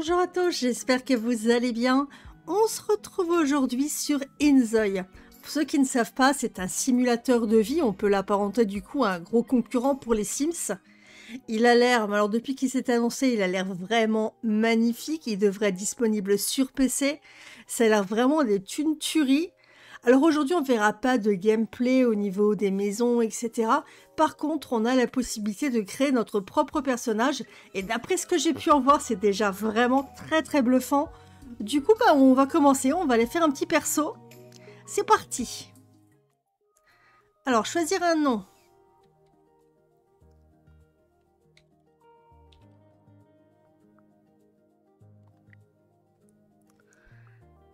Bonjour à tous, j'espère que vous allez bien. On se retrouve aujourd'hui sur Inzoi. Pour ceux qui ne savent pas, c'est un simulateur de vie. On peut l'apparenter du coup à un gros concurrent pour les Sims. Il a l'air, alors depuis qu'il s'est annoncé, il a l'air vraiment magnifique. Il devrait être disponible sur PC. Ça a l'air vraiment d'être une tuerie. Alors aujourd'hui, on ne verra pas de gameplay au niveau des maisons, etc. Par contre, on a la possibilité de créer notre propre personnage. Et d'après ce que j'ai pu en voir, c'est déjà vraiment très très bluffant. Du coup, on va commencer. On va aller faire un petit perso. C'est parti. Alors, choisir un nom.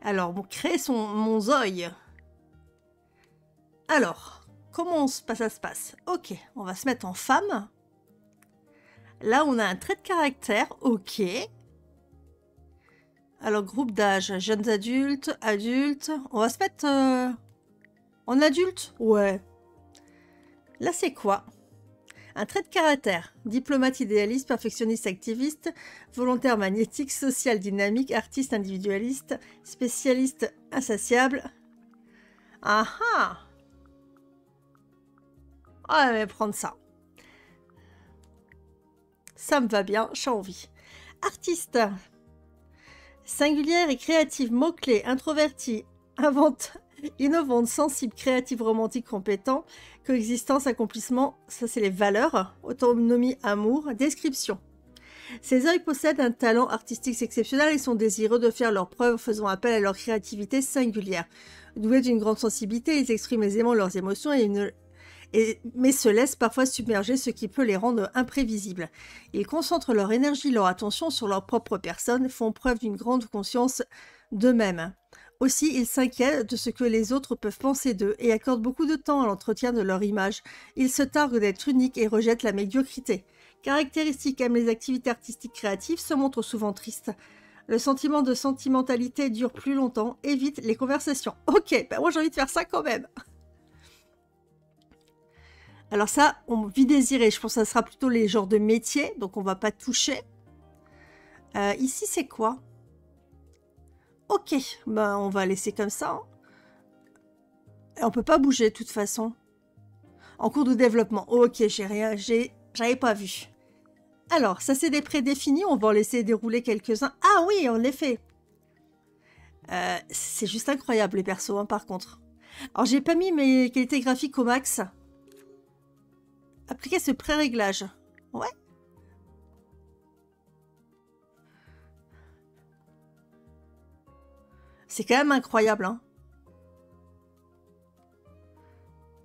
Alors, créer mon Zoi. Alors, comment ça se passe? Ok, on va se mettre en femme. Là, on a un trait de caractère, ok. Alors, groupe d'âge, jeunes adultes, adultes. On va se mettre en adulte? Ouais. Là, c'est quoi? Un trait de caractère. Diplomate idéaliste, perfectionniste activiste, volontaire magnétique, social dynamique, artiste individualiste, spécialiste insatiable. Ah ah! Ah, je vais prendre ça. Ça me va bien, j'ai envie. Artiste. Singulière et créative, mots-clés, introvertie, innovante, sensible, créative, romantique, compétent, coexistence, accomplissement, ça c'est les valeurs, autonomie, amour, description. Ces œils possèdent un talent artistique exceptionnel et sont désireux de faire leurs preuves, faisant appel à leur créativité singulière. Doués d'une grande sensibilité, ils expriment aisément leurs émotions et mais se laissent parfois submerger, ce qui peut les rendre imprévisibles. Ils concentrent leur énergie, leur attention sur leur propre personne, font preuve d'une grande conscience d'eux-mêmes. Aussi, ils s'inquiètent de ce que les autres peuvent penser d'eux et accordent beaucoup de temps à l'entretien de leur image. Ils se targuent d'être uniques et rejettent la médiocrité. Caractéristiques, aiment les activités artistiques créatives, se montrent souvent tristes. Le sentiment de sentimentalité dure plus longtemps, évite les conversations. Ok, moi j'ai envie de faire ça quand même. Alors ça, on vit désiré. Je pense que ça sera plutôt les genres de métiers, donc on ne va pas toucher. Ici, c'est quoi? Ok, on va laisser comme ça. Hein. Et on ne peut pas bouger de toute façon. En cours de développement. Ok, j'ai rien, j'avais pas vu. Alors, ça c'est des prédéfinis. On va en laisser dérouler quelques-uns. Ah oui, en effet. C'est juste incroyable les persos, hein, par contre. Alors, j'ai pas mis mes qualités graphiques au max. Appliquer ce pré-réglage. Ouais. C'est quand même incroyable, hein.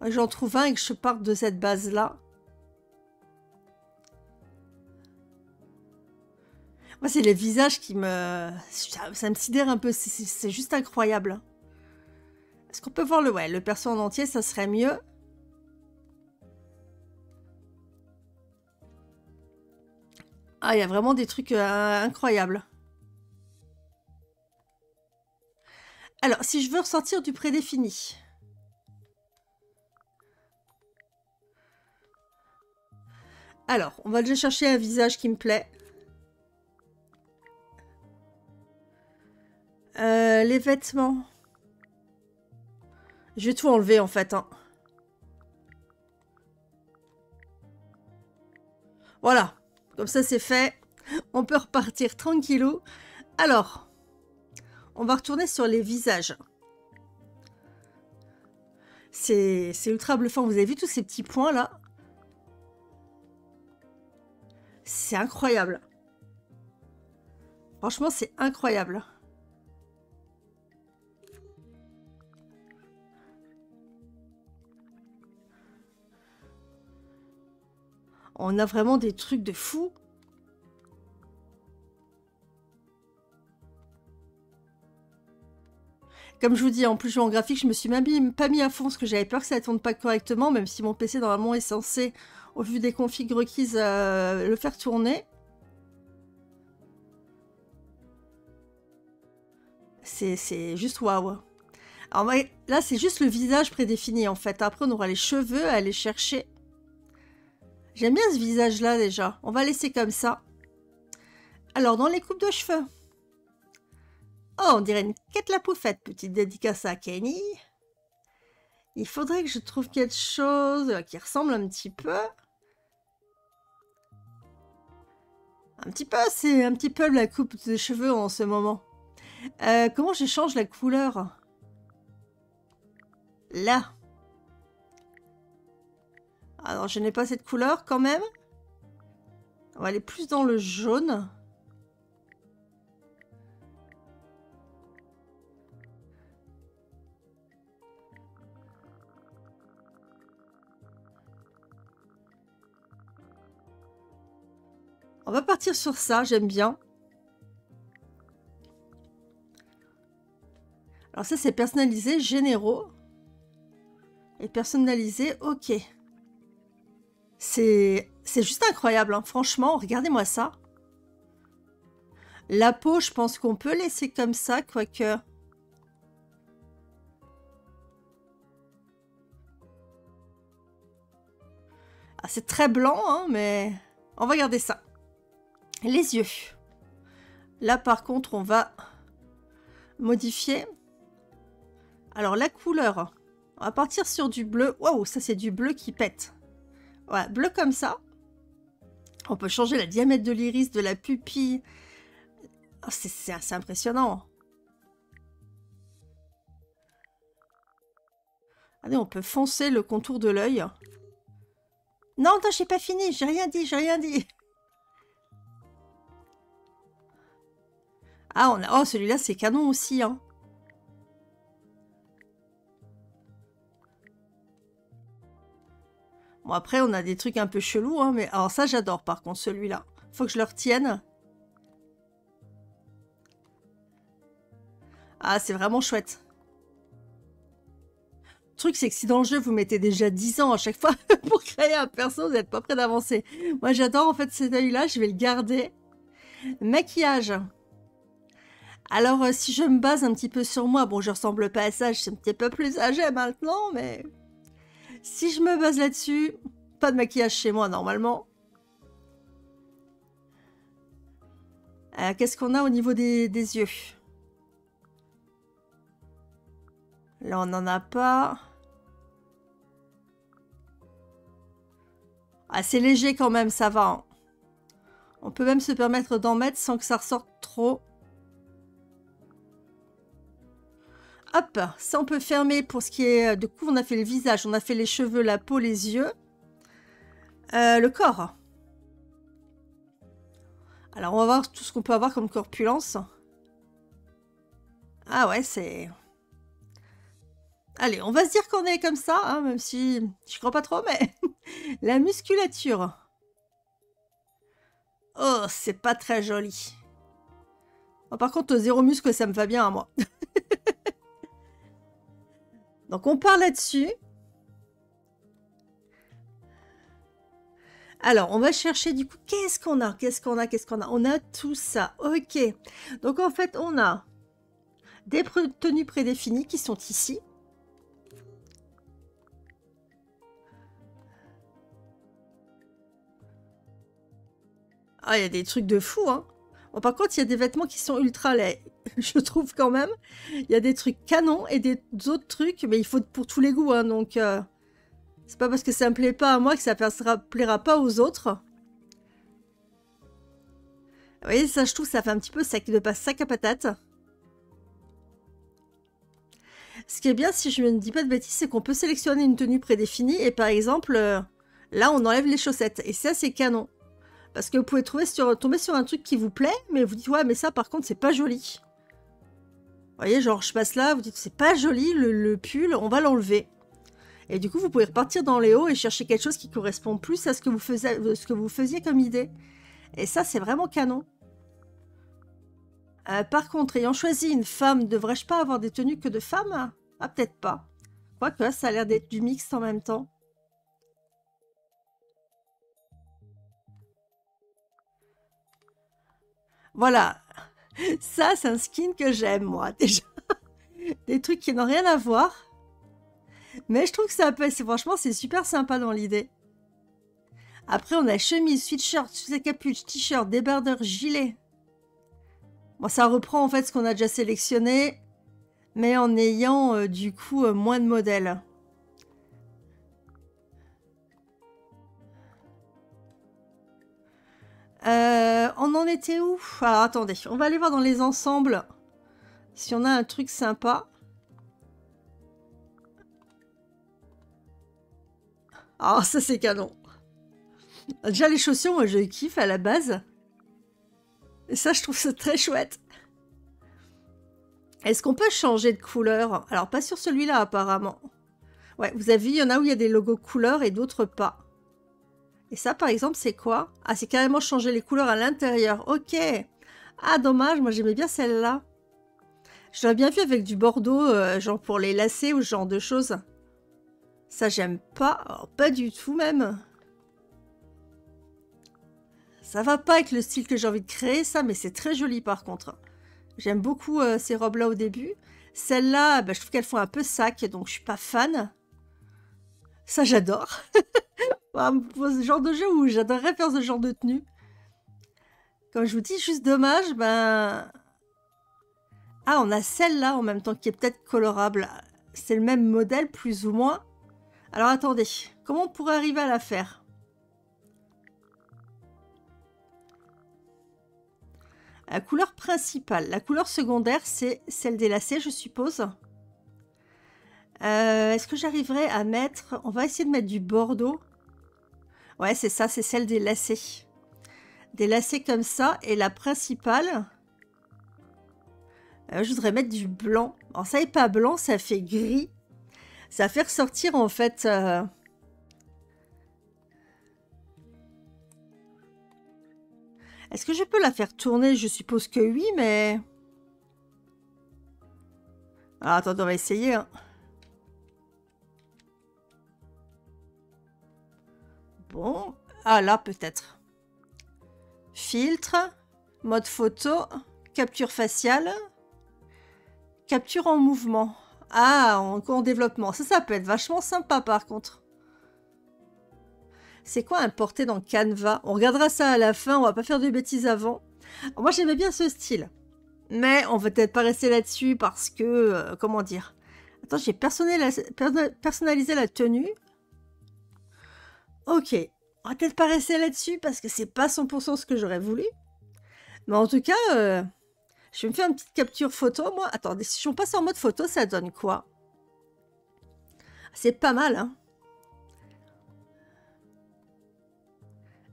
J'en trouve un et que je parte de cette base-là. Moi, c'est les visages qui me... Ça me sidère un peu. C'est juste incroyable. Est-ce qu'on peut voir le... Ouais, le perso en entier, ça serait mieux. Ah, il y a vraiment des trucs incroyables. Alors, si je veux ressortir du prédéfini. Alors, on va déjà chercher un visage qui me plaît. Les vêtements. Je vais tout enlever en fait, hein. Voilà. Comme ça, c'est fait. On peut repartir tranquillou. Alors, on va retourner sur les visages. C'est ultra bluffant. Vous avez vu tous ces petits points là? C'est incroyable. Franchement, c'est incroyable. On a vraiment des trucs de fou. Comme je vous dis, en plus jouant en graphique, je me suis même pas mis à fond parce que j'avais peur que ça ne tourne pas correctement, même si mon PC normalement est censé, au vu des configs requises, le faire tourner. C'est juste waouh. Alors là, c'est juste le visage prédéfini en fait. Après, on aura les cheveux à aller chercher. J'aime bien ce visage-là déjà. On va laisser comme ça. Alors, dans les coupes de cheveux. Oh, on dirait une quête la poufette. Petite dédicace à Kenny. Il faudrait que je trouve quelque chose qui ressemble un petit peu. C'est un petit peu la coupe de cheveux en ce moment. Comment je change la couleur? Là. Alors, je n'ai pas cette couleur quand même. On va aller plus dans le jaune. On va partir sur ça, j'aime bien. Alors ça, c'est personnalisé, généraux. Et personnalisé, ok. C'est juste incroyable, hein. Franchement, regardez-moi ça. La peau, je pense qu'on peut laisser comme ça, quoique... Ah, c'est très blanc, hein, mais on va garder ça. Les yeux. Là, par contre, on va modifier. Alors, la couleur. On va partir sur du bleu. Waouh, ça, c'est du bleu qui pète. Voilà, bleu comme ça. On peut changer la diamètre de l'iris, de la pupille. Oh, c'est assez impressionnant. Allez, on peut foncer le contour de l'œil. Non, non, j'ai pas fini. J'ai rien dit, j'ai rien dit. Ah, on a... Oh, celui-là, c'est canon aussi, hein. Bon, après, on a des trucs un peu chelous, hein, mais alors ça, j'adore, par contre, celui-là. Faut que je le retienne. Ah, c'est vraiment chouette. Le truc, c'est que si dans le jeu, vous mettez déjà 10 ans à chaque fois pour créer un perso, vous n'êtes pas prêt d'avancer. Moi, j'adore, en fait, cet œil-là, je vais le garder. Maquillage. Alors, si je me base un petit peu sur moi, bon, je ressemble pas à ça, je suis un petit peu plus âgée maintenant, mais... Si je me base là-dessus, pas de maquillage chez moi normalement. Qu'est-ce qu'on a au niveau des yeux? Là, on n'en a pas. Ah, c'est léger quand même, ça va. Hein. On peut même se permettre d'en mettre sans que ça ressorte trop. Hop, ça on peut fermer pour ce qui est... Du coup, on a fait le visage, on a fait les cheveux, la peau, les yeux. Le corps. Alors, on va voir tout ce qu'on peut avoir comme corpulence. Ah ouais, c'est... Allez, on va se dire qu'on est comme ça, hein, même si je crois pas trop, mais... La musculature. Oh, c'est pas très joli. Oh, par contre, zéro muscle, ça me va bien à moi. Donc, on part là-dessus. Alors, on va chercher du coup, qu'est-ce qu'on a? On a tout ça. Ok. Donc, en fait, on a des tenues prédéfinies qui sont ici. Ah, il y a des trucs de fou, hein. Bon, par contre, il y a des vêtements qui sont ultra laids. Je trouve quand même. Il y a des trucs canons et des autres trucs, mais il faut pour tous les goûts, hein, donc c'est pas parce que ça me plaît pas à moi que ça plaira pas aux autres. Vous voyez, ça je trouve ça fait un petit peu sac de sac à patate. Ce qui est bien, si je ne dis pas de bêtises, c'est qu'on peut sélectionner une tenue prédéfinie et par exemple, là on enlève les chaussettes et ça c'est canon. Parce que vous pouvez tomber sur un truc qui vous plaît, mais vous dites ouais mais ça par contre c'est pas joli. Vous voyez, genre, je passe là, vous dites, c'est pas joli, le pull, on va l'enlever. Et du coup, vous pouvez repartir dans les hauts et chercher quelque chose qui correspond plus à ce que vous faisiez comme idée. Et ça, c'est vraiment canon. Par contre, ayant choisi une femme, devrais-je pas avoir des tenues que de femmes? Ah, peut-être pas. Quoique, ça a l'air d'être du mixte en même temps. Voilà. Ça, c'est un skin que j'aime, moi, déjà. Des trucs qui n'ont rien à voir. Mais je trouve que ça peut... Franchement, c'est super sympa dans l'idée. Après, on a chemise, sweatshirt, sous la capuche, t-shirt, débardeur, gilet. Bon, ça reprend en fait ce qu'on a déjà sélectionné, mais en ayant du coup moins de modèles. On en était où? Alors attendez, on va aller voir dans les ensembles si on a un truc sympa. Ah, ça c'est canon. Déjà les chaussures, moi je kiffe à la base. Et ça je trouve ça très chouette. Est-ce qu'on peut changer de couleur? Alors pas sur celui-là apparemment. Ouais, vous avez vu, il y en a où il y a des logos couleurs et d'autres pas. Et ça, par exemple, c'est quoi? Ah, c'est carrément changer les couleurs à l'intérieur. Ok. Ah, dommage, moi j'aimais bien celle-là. Je l'aurais bien vu avec du bordeaux, genre pour les lacets ou ce genre de choses. Ça, j'aime pas. Alors, pas du tout, même. Ça va pas avec le style que j'ai envie de créer, ça, mais c'est très joli, par contre. J'aime beaucoup ces robes-là au début. Celles-là, bah, je trouve qu'elles font un peu sac, donc je suis pas fan. Ça, j'adore. Ce genre de jeu où j'adorerais faire ce genre de tenue. Comme je vous dis, juste dommage, ben... Ah, on a celle-là en même temps qui est peut-être colorable. C'est le même modèle, plus ou moins. Alors, attendez. Comment on pourrait arriver à la faire? La couleur principale. La couleur secondaire, c'est celle des lacets, je suppose. Est-ce que j'arriverai à mettre... On va essayer de mettre du bordeaux. Ouais, c'est ça, c'est celle des lacets. Des lacets comme ça. Et la principale, je voudrais mettre du blanc. Alors ça n'est pas blanc, ça fait gris. Ça fait ressortir en fait... Est-ce que je peux la faire tourner? Je suppose que oui, mais... Alors attendez, on va essayer, hein. Bon, ah là peut-être. Filtre, mode photo, capture faciale, capture en mouvement. Ah, en développement. Ça peut être vachement sympa par contre. C'est quoi importer dans Canva? On regardera ça à la fin, on va pas faire de bêtises avant. Alors, moi j'aimais bien ce style. Mais on va peut-être pas rester là-dessus parce que, comment dire... Attends, j'ai personnalisé la tenue. Ok, on va peut-être pas rester là-dessus parce que c'est pas 100% ce que j'aurais voulu. Mais en tout cas, je vais me faire une petite capture photo, moi. Attendez, si on passe en mode photo, ça donne quoi? C'est pas mal, hein?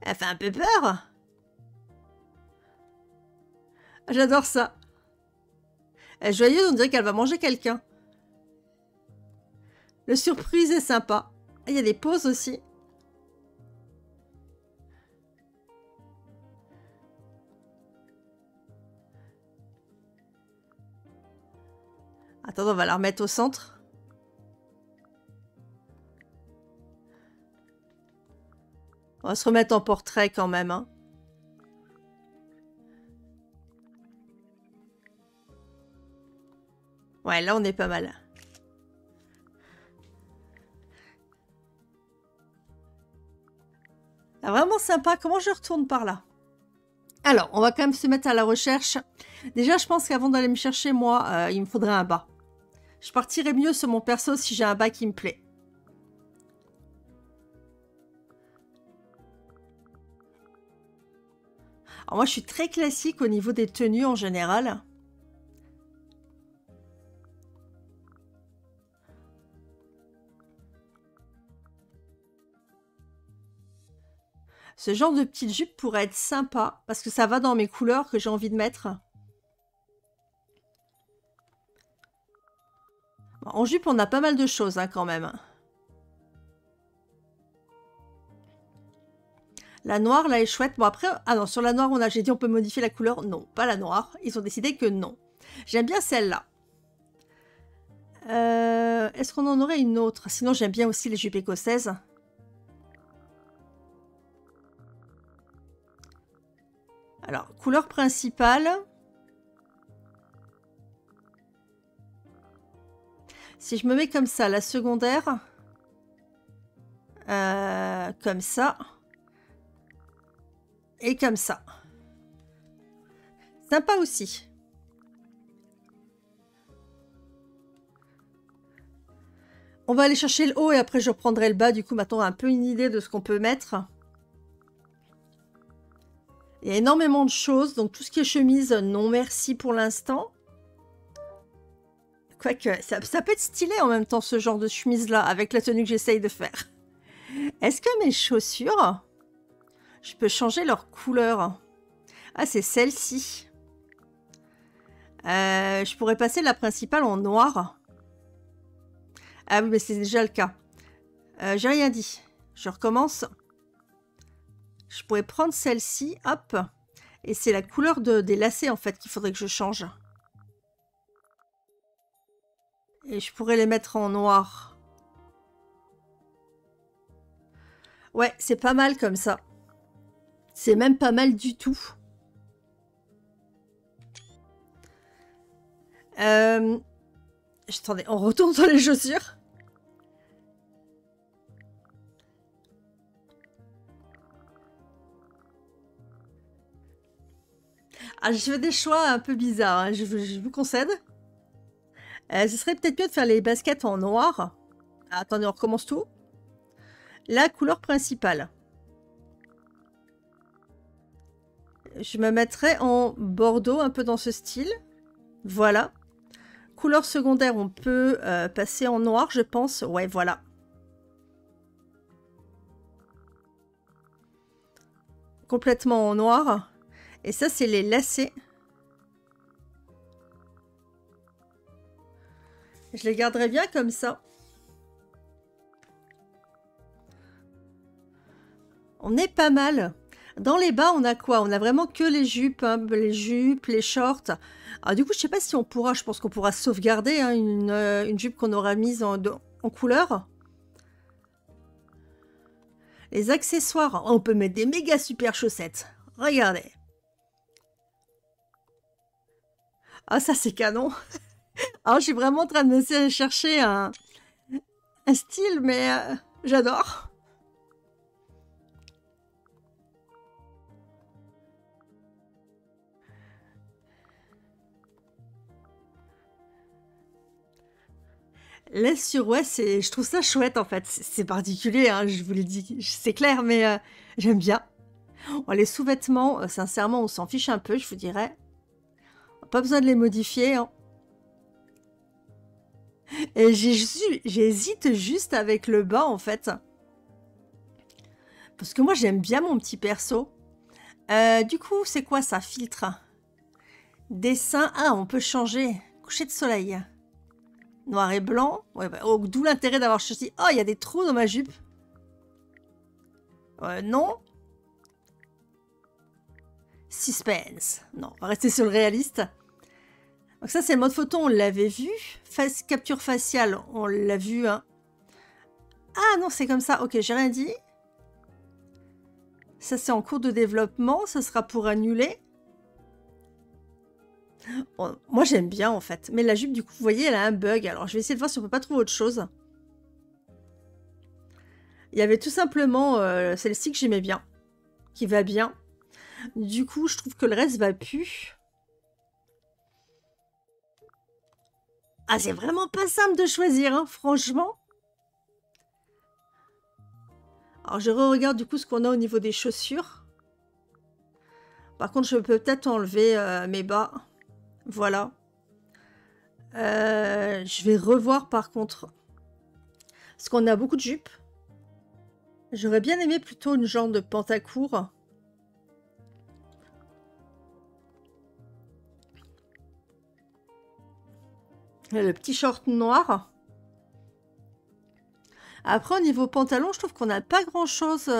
Elle fait un peu peur. J'adore ça. Elle est joyeuse, on dirait qu'elle va manger quelqu'un. Le surprise est sympa. Il y a des pauses aussi. Attends, on va la remettre au centre. On va se remettre en portrait quand même, hein. Ouais, là on est pas mal. Ah, vraiment sympa. Comment je retourne par là? Alors, on va quand même se mettre à la recherche. Déjà, je pense qu'avant d'aller me chercher, moi, il me faudrait un bas. Je partirai mieux sur mon perso si j'ai un bas qui me plaît. Alors moi, je suis très classique au niveau des tenues en général. Ce genre de petite jupe pourrait être sympa parce que ça va dans mes couleurs que j'ai envie de mettre. En jupe, on a pas mal de choses, hein, quand même. La noire, là, est chouette. Bon, après... Ah non, sur la noire, j'ai dit on peut modifier la couleur. Non, pas la noire. Ils ont décidé que non. J'aime bien celle-là. Est-ce qu'on en aurait une autre? Sinon, j'aime bien aussi les jupes écossaises. Alors, couleur principale... Si je me mets comme ça, la secondaire, comme ça, et comme ça. Sympa aussi. On va aller chercher le haut et après je reprendrai le bas. Du coup, maintenant, on a un peu une idée de ce qu'on peut mettre. Il y a énormément de choses. Donc, tout ce qui est chemise, non merci pour l'instant. Quoique, ça peut être stylé en même temps, ce genre de chemise-là, avec la tenue que j'essaye de faire. Est-ce que mes chaussures, je peux changer leur couleur? Ah, c'est celle-ci. Je pourrais passer la principale en noir. Ah oui, mais c'est déjà le cas. J'ai rien dit. Je recommence. Je pourrais prendre celle-ci, hop. Et c'est la couleur des lacets, en fait, qu'il faudrait que je change. Et je pourrais les mettre en noir. Ouais, c'est pas mal comme ça. C'est même pas mal du tout. Attendez, on retourne sur les chaussures. Ah, je fais des choix un peu bizarres, hein, je vous concède. Ce serait peut-être mieux de faire les baskets en noir. Ah, attendez, on recommence tout. La couleur principale. Je me mettrai en bordeaux, un peu dans ce style. Voilà. Couleur secondaire, on peut passer en noir, je pense. Ouais, voilà. Complètement en noir. Et ça, c'est les lacets. Je les garderai bien comme ça. On est pas mal. Dans les bas, on a quoi? On a vraiment que les jupes, hein, les shorts. Alors, du coup, je sais pas si on pourra, je pense qu'on pourra sauvegarder hein, une jupe qu'on aura mise en couleur. Les accessoires, on peut mettre des méga super chaussettes. Regardez. Ah, ça, c'est canon. Alors, je suis vraiment en train de me chercher un style, mais j'adore. Les surwest, je trouve ça chouette en fait. C'est particulier, hein, je vous l'ai dit, c'est clair, mais j'aime bien. Oh, les sous-vêtements, sincèrement, on s'en fiche un peu, je vous dirais. Pas besoin de les modifier. Hein. Et j'hésite juste avec le bas en fait. Parce que moi, j'aime bien mon petit perso. Du coup, c'est quoi ça? Filtre. Dessin. Ah, on peut changer. Coucher de soleil. Noir et blanc. Ouais, bah, oh, d'où l'intérêt d'avoir choisi. Oh, il y a des trous dans ma jupe. Non. Suspense. Non, on va rester sur le réaliste. Donc ça, c'est le mode photo, on l'avait vu. Capture faciale, on l'a vu. Hein. Ah non, c'est comme ça. Ok, j'ai rien dit. Ça, c'est en cours de développement. Ça sera pour annuler. Bon, moi j'aime bien en fait, mais la jupe du coup vous voyez elle a un bug, alors je vais essayer de voir si on peut pas trouver autre chose. Il y avait tout simplement celle-ci que j'aimais bien, qui va bien. Du coup je trouve que le reste va plus. Ah c'est vraiment pas simple de choisir, hein, franchement. Alors je re-regarde du coup ce qu'on a au niveau des chaussures. Par contre, je peux peut-être enlever mes bas. Voilà. Je vais revoir par contre. Parce qu'on a beaucoup de jupes. J'aurais bien aimé plutôt une genre de pantacourt. Le petit short noir. Après, au niveau pantalon, je trouve qu'on n'a pas grand-chose...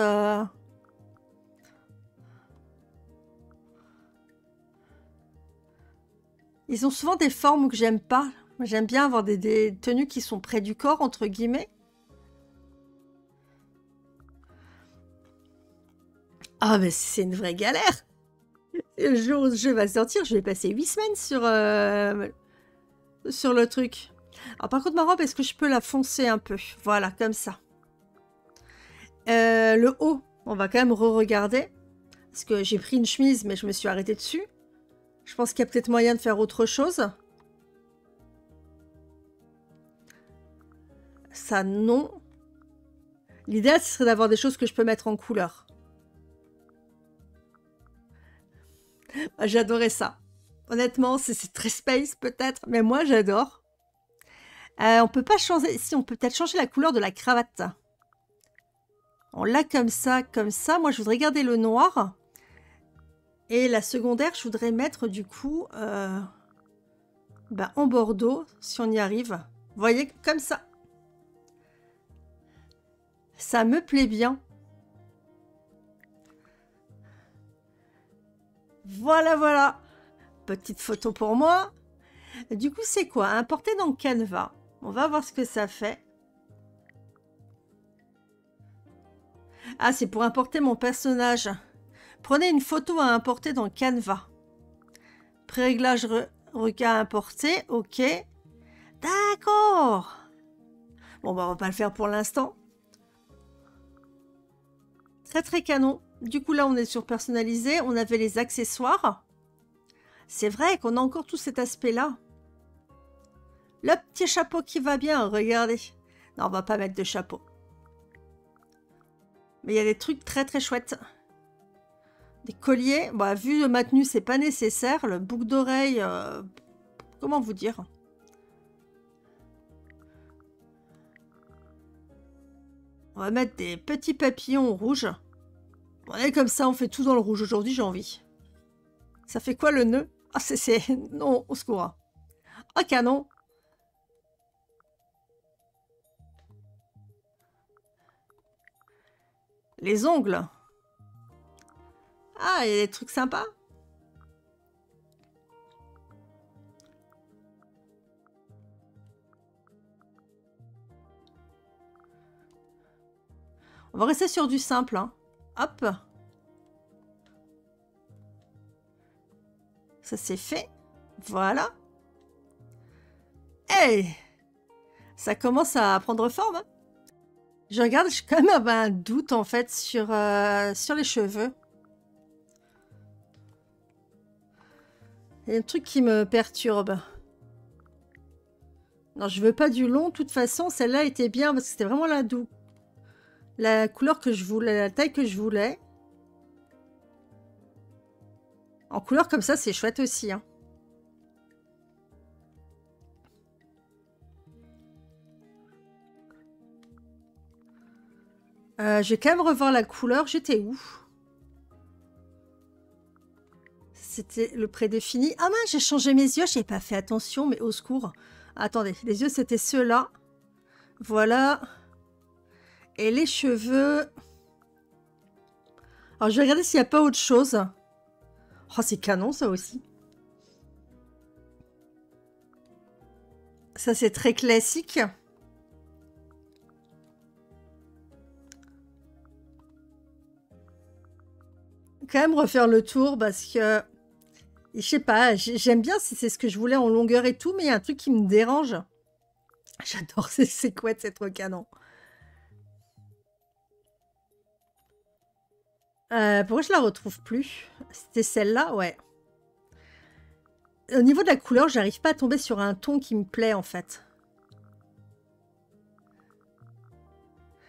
Ils ont souvent des formes que j'aime pas. J'aime bien avoir des tenues qui sont près du corps, entre guillemets. Ah, mais c'est une vraie galère. Le jour où je vais sortir, je vais passer 8 semaines sur le truc. Alors, par contre, ma robe, est-ce que je peux la foncer un peu? Voilà, comme ça. Le haut, on va quand même re-regarder. Parce que j'ai pris une chemise, mais je me suis arrêtée dessus. Je pense qu'il y a peut-être moyen de faire autre chose. ça non. L'idéal, ce serait d'avoir des choses que je peux mettre en couleur. J'adorais ça. Honnêtement, c'est très space peut-être, mais moi j'adore. On peut pas changer. Si, on peut peut-être changer la couleur de la cravate. On l'a comme ça, comme ça. Moi, je voudrais garder le noir. Et la secondaire, je voudrais mettre du coup en bordeaux, si on y arrive. Vous voyez, comme ça. Ça me plaît bien. Voilà, voilà. Petite photo pour moi. Du coup, c'est quoi? Importer dans Canva. On va voir ce que ça fait. Ah, c'est pour importer mon personnage. Prenez une photo à importer dans Canva. Pré-réglage regard importé. Ok. D'accord. Bon, on va pas le faire pour l'instant. Très, très canon. Du coup, là, on est sur personnalisé. On avait les accessoires. C'est vrai qu'on a encore tout cet aspect-là. Le petit chapeau qui va bien, regardez. Non, on va pas mettre de chapeau. Mais il y a des trucs très très chouettes. Des colliers. Bah, vu ma tenue, c'est pas nécessaire. Le boucle d'oreille, comment vous dire? On va mettre des petits papillons rouges. On est comme ça, on fait tout dans le rouge. Aujourd'hui, j'ai envie. Ça fait quoi le nœud? Ah, non, au secours. Ah, canon. Les ongles. Ah, il y a des trucs sympas. On va rester sur du simple, hein. Hop. Ça, c'est fait. Voilà. Hey! Ça commence à prendre forme. Hein, je regarde, j'ai quand même un doute, en fait, sur les cheveux. Il y a un truc qui me perturbe. Non, je veux pas du long. De toute façon, celle-là était bien parce que c'était vraiment la couleur que je voulais, la taille que je voulais. En couleur comme ça, c'est chouette aussi. Hein. Je vais quand même revoir la couleur. J'étais où? C'était le prédéfini. Ah mince, j'ai changé mes yeux. J'ai pas fait attention, mais au secours. Attendez, les yeux, c'était ceux-là. Voilà. Et les cheveux. Alors, je vais regarder s'il n'y a pas autre chose. Oh, c'est canon, ça aussi. Ça, c'est très classique. Quand même refaire le tour parce que, je sais pas, j'aime bien si c'est ce que je voulais en longueur et tout, mais il y a un truc qui me dérange. J'adore ces couettes, c'est trop canon. Pourquoi je la retrouve plus? C'était celle-là, ouais. Au niveau de la couleur, j'arrive pas à tomber sur un ton qui me plaît, en fait.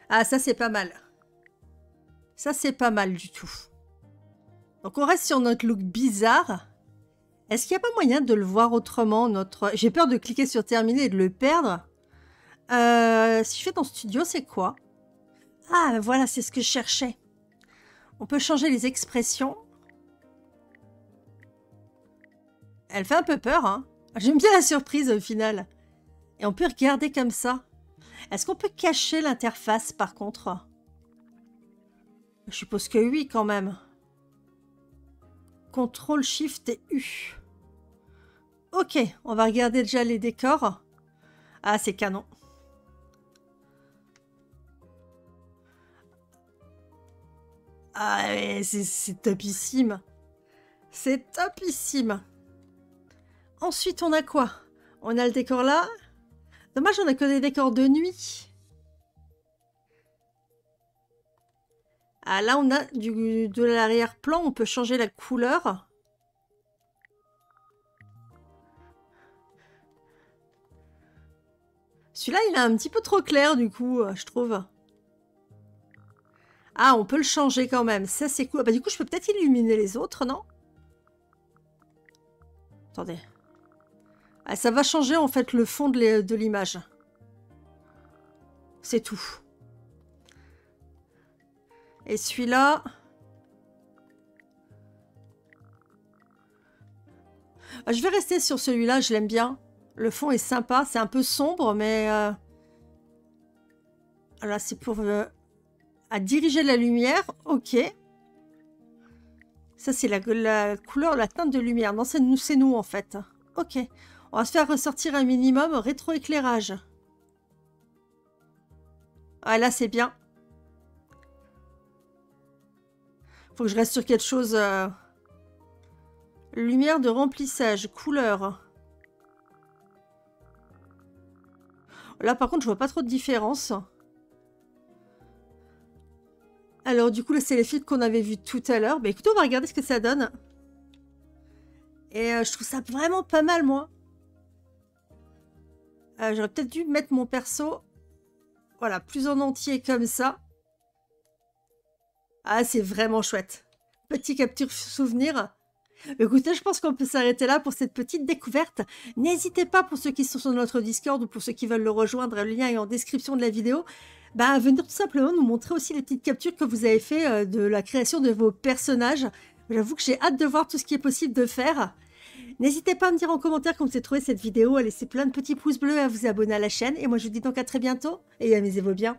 Ah, ça, c'est pas mal. Ça, c'est pas mal du tout. Donc, on reste sur notre look bizarre. Est-ce qu'il n'y a pas moyen de le voir autrement, notre... J'ai peur de cliquer sur terminer et de le perdre. Si je fais dans studio, c'est quoi? Ah, voilà, c'est ce que je cherchais. On peut changer les expressions. Elle fait un peu peur, hein. J'aime bien la surprise au final. Et on peut regarder comme ça. Est-ce qu'on peut cacher l'interface par contre? Je suppose que oui quand même. CTRL SHIFT et U. Ok, on va regarder déjà les décors. Ah, c'est canon. Ah, c'est topissime. C'est topissime. Ensuite, on a quoi? On a le décor là. Dommage, on a que des décors de nuit. Ah, là, on a de l'arrière-plan. On peut changer la couleur. Celui-là, il est un petit peu trop clair, du coup, je trouve. Ah, on peut le changer quand même. Ça, c'est cool. Bah, du coup, je peux peut-être illuminer les autres, non? Attendez. Ah, ça va changer, en fait, le fond de l'image. C'est tout. Et celui-là... Ah, je vais rester sur celui-là, je l'aime bien. Le fond est sympa, c'est un peu sombre, mais... Là, c'est pour... à diriger la lumière, ok. Ça, c'est la couleur, la teinte de lumière. Non, c'est nous, en fait. Ok. On va se faire ressortir un minimum rétroéclairage. Ah, là, c'est bien. Faut que je reste sur quelque chose... Lumière de remplissage, couleur. Là, par contre, je vois pas trop de différence. Alors du coup, là, c'est les filtres qu'on avait vus tout à l'heure. Mais écoutez, on va regarder ce que ça donne. Et je trouve ça vraiment pas mal, moi. J'aurais peut-être dû mettre mon perso. Voilà, plus en entier comme ça. Ah, c'est vraiment chouette. Petit capture souvenir. Écoutez, je pense qu'on peut s'arrêter là pour cette petite découverte. N'hésitez pas, pour ceux qui sont sur notre Discord ou pour ceux qui veulent le rejoindre, le lien est en description de la vidéo. Bah, à venir tout simplement nous montrer aussi les petites captures que vous avez fait de la création de vos personnages. J'avoue que j'ai hâte de voir tout ce qui est possible de faire. N'hésitez pas à me dire en commentaire comment vous avez trouvé cette vidéo, à laisser plein de petits pouces bleus, à vous abonner à la chaîne. Et moi, je vous dis donc à très bientôt et amusez-vous bien.